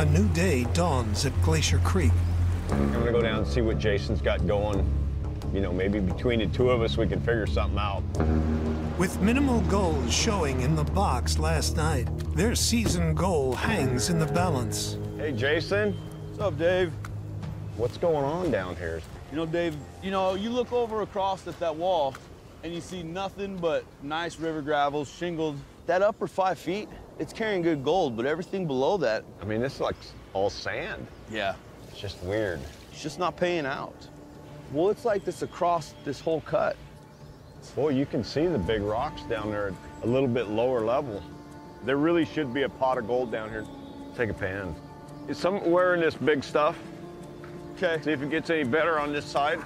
A new day dawns at Glacier Creek. I'm gonna go down and see what Jason's got going. You know, maybe between the two of us, we can figure something out. With minimal goals showing in the box last night, their season goal hangs in the balance. Hey, Jason. What's up, Dave? What's going on down here? You know, Dave, you know, you look over across at that wall and you see nothing but nice river gravel, shingled. That upper 5 feet, it's carrying good gold, but everything below that... I mean, this is like all sand. Yeah. It's just weird. It's just not paying out. Well, it's like this across this whole cut. Boy, you can see the big rocks down there at a little bit lower level. There really should be a pot of gold down here. Take a pan. Is somewhere in this big stuff. Okay. See if it gets any better on this side.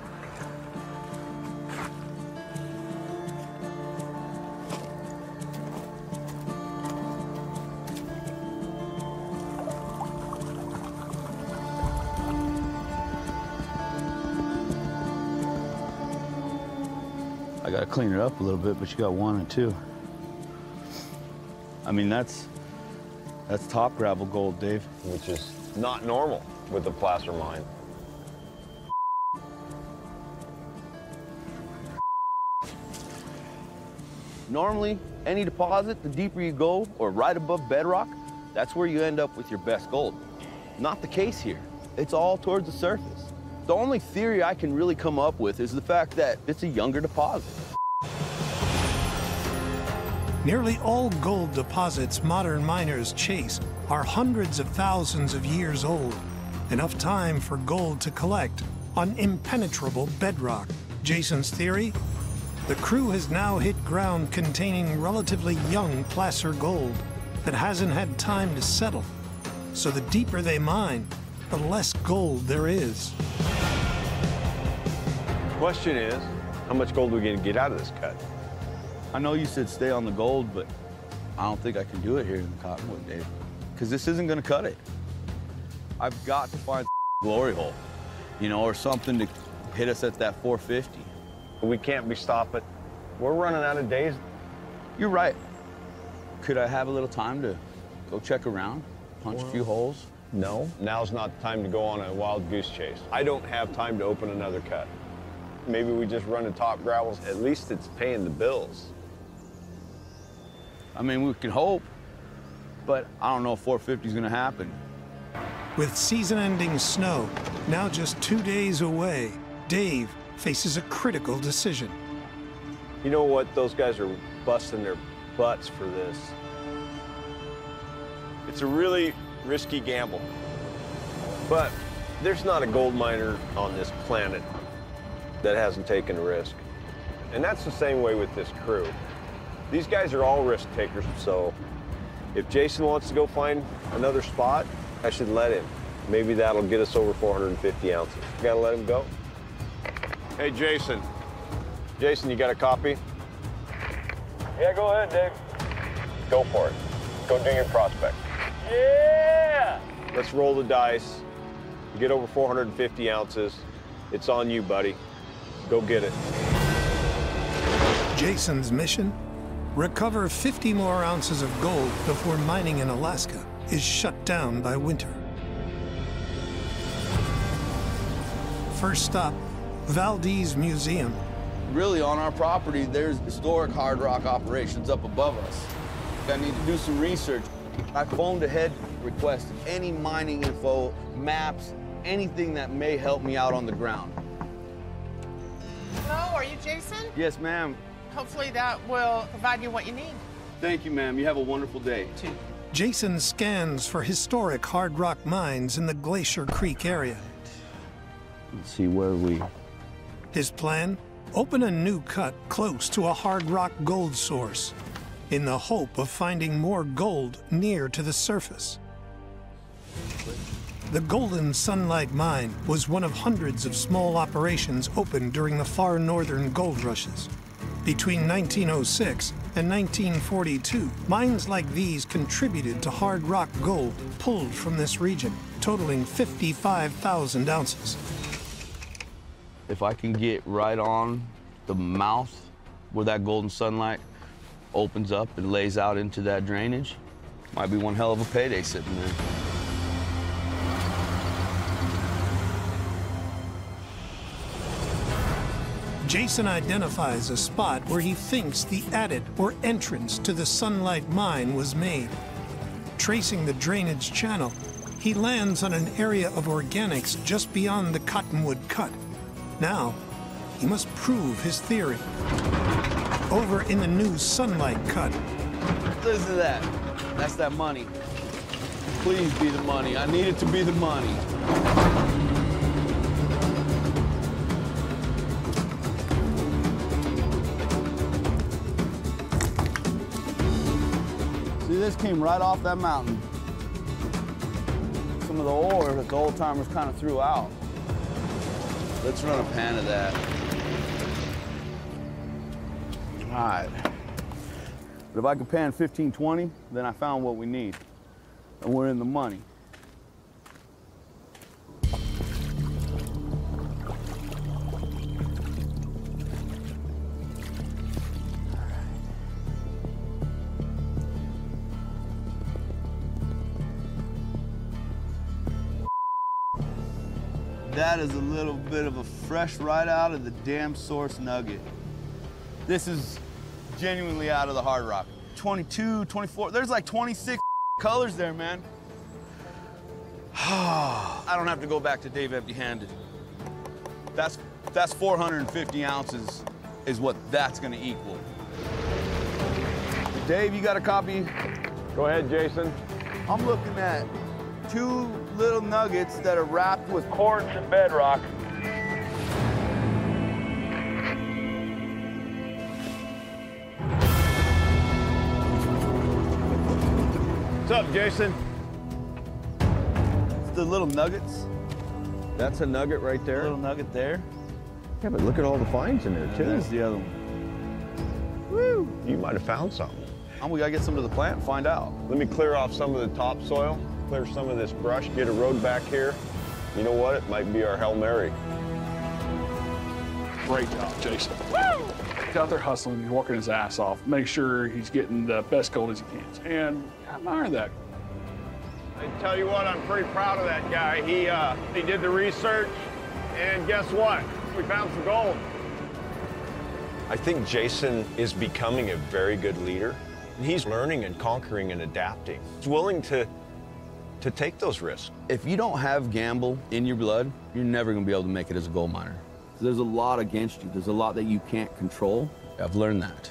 I gotta clean it up a little bit, but you got one and two. I mean, that's top gravel gold, Dave. Which is not normal with the placer mine. Normally, any deposit, the deeper you go, or right above bedrock, that's where you end up with your best gold. Not the case here. It's all towards the surface. The only theory I can really come up with is the fact that it's a younger deposit. Nearly all gold deposits modern miners chase are hundreds of thousands of years old, enough time for gold to collect on impenetrable bedrock. Jason's theory? The crew has now hit ground containing relatively young placer gold that hasn't had time to settle. So the deeper they mine, the less gold there is. Question is, how much gold are we going to get out of this cut? I know you said stay on the gold, but I don't think I can do it here in the Cottonwood, Dave, because this isn't going to cut it. I've got to find a glory hole, you know, or something to hit us at that 450. We can't be stopped, but we're running out of days. You're right. Could I have a little time to go check around, punch a few holes? No. Now's not the time to go on a wild goose chase. I don't have time to open another cut. Maybe we just run the top gravels. At least it's paying the bills. I mean, we can hope, but I don't know if 450 is going to happen. With season-ending snow now just 2 days away, Dave faces a critical decision. You know what? Those guys are busting their butts for this. It's a really risky gamble. But there's not a gold miner on this planet that hasn't taken a risk. And that's the same way with this crew. These guys are all risk takers, so if Jason wants to go find another spot, I should let him. Maybe that'll get us over 450 ounces. You gotta let him go. Hey, Jason. Jason, you got a copy? Yeah, go ahead, Dave. Go for it. Go do your prospect. Yeah! Let's roll the dice. You get over 450 ounces. It's on you, buddy. Go get it. Jason's mission? Recover 50 more ounces of gold before mining in Alaska is shut down by winter. First stop, Valdez Museum. Really, on our property, there's historic hard rock operations up above us. I need to do some research. I phoned ahead, requested any mining info, maps, anything that may help me out on the ground. Hello, are you Jason? Yes, ma'am. Hopefully that will provide you what you need. Thank you, ma'am. You have a wonderful day. Too. Jason scans for historic hard rock mines in the Glacier Creek area. Let's see, where are we? His plan? Open a new cut close to a hard rock gold source in the hope of finding more gold near to the surface. The Golden Sunlight Mine was one of hundreds of small operations opened during the far northern gold rushes. Between 1906 and 1942, mines like these contributed to hard rock gold pulled from this region, totaling 55,000 ounces. If I can get right on the mouth where that golden sunlight opens up and lays out into that drainage, might be one hell of a payday sitting there. Jason identifies a spot where he thinks the adit or entrance to the Sunlight Mine was made. Tracing the drainage channel, he lands on an area of organics just beyond the Cottonwood cut. Now, he must prove his theory. Over in the new Sunlight cut. Listen to that. That's that money. Please be the money. I need it to be the money. See, this came right off that mountain. Some of the ore that the old-timers kind of threw out. Let's run a pan of that. All right. But if I could pan 15, 20, then I found what we need. And we're in the money. That is a little bit of a fresh right out of the damn source nugget. This is genuinely out of the hard rock. 22, 24, there's like 26 colors there, man. I don't have to go back to Dave empty-handed. That's 450 ounces is what that's gonna equal. Dave, you got a copy? Go ahead, Jason. I'm looking at two little nuggets that are wrapped with quartz and bedrock. What's up, Jason? It's the little nuggets. That's a nugget right there. A little nugget there. Yeah, but look at all the finds in there, too. There's the other one. Woo! You might have found something. We gotta get some to the plant and find out. Let me clear off some of the topsoil. Clear some of this brush, get a road back here. You know what? It might be our Hail Mary. Great job, Jason. Woo! He's out there hustling, he's working his ass off. Make sure he's getting the best gold as he can. And I admire that. I tell you what, I'm pretty proud of that guy. He did the research, and guess what? We found some gold. I think Jason is becoming a very good leader. He's learning and conquering and adapting. He's willing to take those risks. If you don't have gamble in your blood, you're never gonna be able to make it as a gold miner. There's a lot against you. There's a lot that you can't control. I've learned that.